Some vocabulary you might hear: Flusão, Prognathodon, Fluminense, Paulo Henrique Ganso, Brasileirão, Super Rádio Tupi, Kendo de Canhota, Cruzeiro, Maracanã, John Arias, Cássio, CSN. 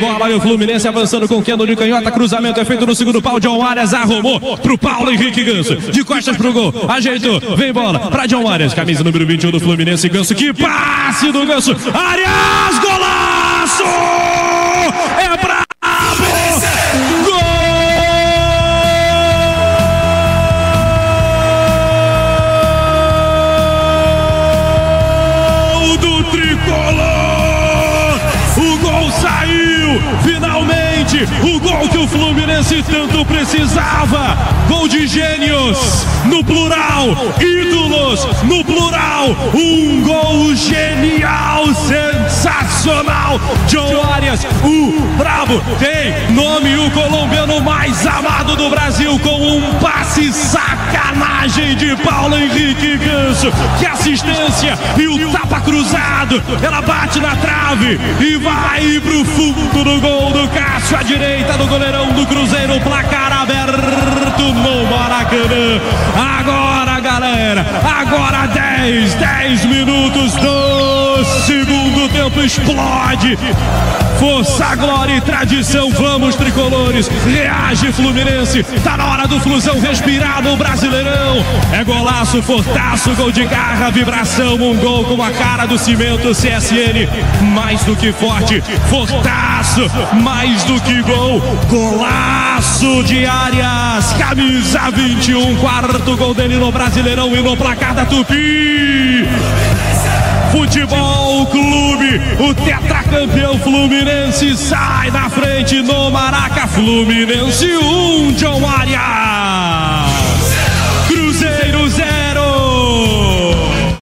Bola e o Fluminense avançando com Kendo de Canhota, cruzamento é feito no segundo pau, John Arias arrumou pro Paulo Henrique Ganso, de costas pro gol, ajeitou, vem bola pra John Arias, camisa número 21 do Fluminense, Ganso, que passe do Ganso, Arias, golaço, é brabo, gol! Finalmente, o gol que o Fluminense tanto precisava. Gol de gênios, no plural, ídolos, no plural. Um gol genial, sensacional. John Arias, o brabo, tem nome o colombiano mais amado do Brasil, com um passe sacanagem de Paulo Henrique Ganso. Que assistência e o tapa cruzado, ela bate na trave e vai pro fundo do gol do Cássio, à direita do goleirão do Cruzeiro, placar aberto no Maracanã. Agora, galera, agora 10 minutos do segundo tempo, explode força, glória e tradição, vamos tricolores, reage Fluminense, tá na hora do Flusão respirar no Brasileirão, é golaço, fortaço, gol de garra, vibração, um gol com a cara do cimento, CSN, mais do que forte, fortaço, mais do que gol, golaço de Arias, camisa 21, quarto gol dele no Brasileirão e no placar da Tupi. Futebol Clube, o tetracampeão Fluminense sai na frente no Maraca, Fluminense 1, John Arias.